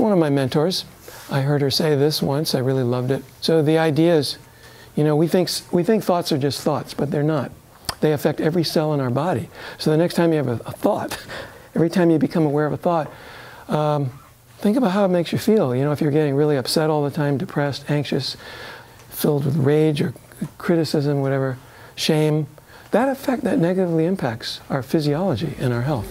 It's one of my mentors. I heard her say this once. I really loved it. So the idea is, you know, we think thoughts are just thoughts, but they're not. They affect every cell in our body. So the next time you have a thought, every time you become aware of a thought, think about how it makes you feel. You know, if you're getting really upset all the time, depressed, anxious, filled with rage or criticism, whatever, shame, that negatively impacts our physiology and our health.